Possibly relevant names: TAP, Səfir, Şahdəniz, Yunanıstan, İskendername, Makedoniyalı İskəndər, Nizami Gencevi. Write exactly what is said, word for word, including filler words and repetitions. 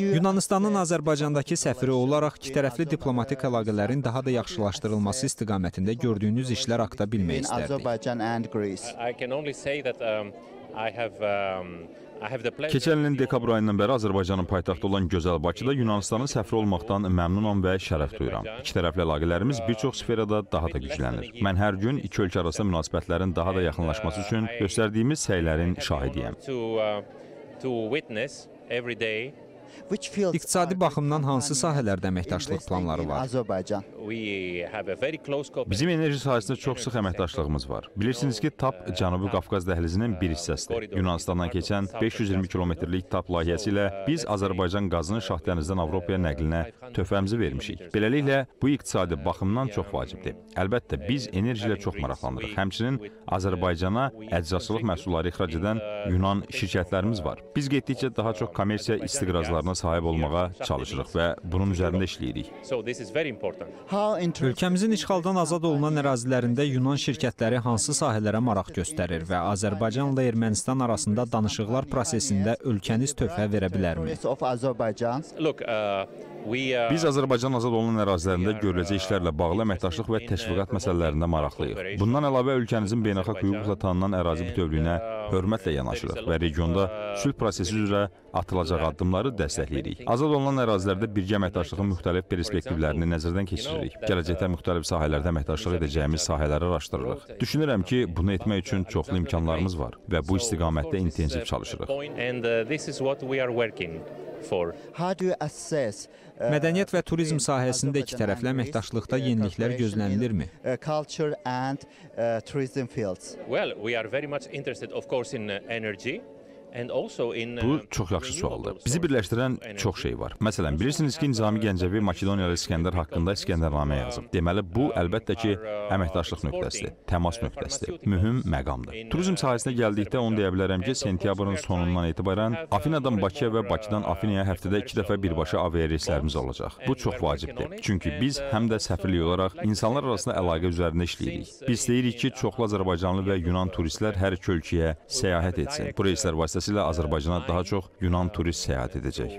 Yunanistanın Azərbaycandakı səfiri olaraq ikitərəfli diplomatik əlaqələrin daha da yaxşılaşdırılması istiqamətində gördüyünüz işlər haqqında bilmək istərdik. Keçən ilin dekabr ayından bəri Azərbaycanın paytaxtı olan gözəl Bakıda Yunanistanın səfiri olmaqdan məmnunam və şərəf duyuram. İki tərəfli əlaqələrimiz bir çox sferada daha da güclənir. Mən hər gün iki ölkə arasında münasibətlərin daha da yaxınlaşması üçün göstərdiyimiz səylərin şahidiyəm. İqtisadi baxımdan hansı sahələrdə əməkdaşlıq planları var? Bizim enerji sahəsində çox sıx əməkdaşlığımız var. Bilirsiniz ki, TAP Cənubi Qafqaz dəhlizinin bir hissəsidir. Yunanistandan keçən beş yüz iyirmi kilometrlik TAP layihəsi ilə biz Azərbaycan qazının Şahdənizdən Avropaya nəqlinə töhfəmizi vermişik. Beləliklə, bu iqtisadi baxımdan çox vacibdir. Əlbəttə, biz enerji ilə çox maraqlanırıq. Həmçinin Azərbaycana əczaçılıq məhsulları ixrac edən Yunan şirkətlərimiz var. Biz getdikcə daha çox kommersiya istiqrazlarına sahib olmağa çalışırıq və bunun üzərində işləyirik. Ölkəmizin işğaldan azad olunan ərazilərində Yunan şirkətləri hansı sahələrə maraq göstərir və Azərbaycanla Ermənistan arasında danışıqlar prosesində ölkəniz töhfə verə bilərmi? Biz Azərbaycan azad olunan ərazilərində görüləcək işlərlə bağlı əməkdaşlıq və təşviqat məsələlərində maraqlıyıq. Bundan əlavə ölkənizin beynəlxalq hüquqla tanınan ərazi bütövlüyünə hörmətlə yanaşırıq və regionda sülh prosesi üzrə atılacaq addımları dəstəkləyirik. Azad olunan ərazilərdə birgə əməkdaşlığın müxtəlif perspektivlərini nəzərdən keçiririk. Gələcəkdə müxtəlif sahələrdə əməkdaşlıq edəcəyimiz sahələri araşdırırıq. Düşünürəm ki, bunu etmək üçün çoxlu imkanlarımız var və bu istiqamətdə intensiv çalışırıq. Mədəniyyət və turizm sahəsində iki tərəfli əməkdaşlıqda yeniliklər gözlənilirmi? Bu çox yaxşı sualdır. Bizi birləşdirən çox şey var. Məsələn, bilirsiniz ki, Nizami Gencevi Makedoniyalı İskəndər haqqında İskendername yazıb. Deməli, bu əlbəttə ki, əməkdaşlıq nöqtəsidir, təmas nöqtəsidir, mühüm məqamdır. Turizm sahəsinə gəldikdə onu deyə bilərəm ki, sentyabrın sonundan etibarən Afinadan Bakıya və Bakıdan Afinaya həftədə iki dəfə birbaşa aviya reyslərimiz olacaq. Bu çox vacibdir. Çünki biz həm də səfirlik olaraq insanlar arasında əlaqə üzərində işləyirik. Biz istəyirik ki, çoxlu Azərbaycanlı və Yunan turistlər hər iki ölkəyə səyahət etsin. Bu reyslər vasitəsilə Azərbaycana daha çox Yunan turist səyahət edəcək.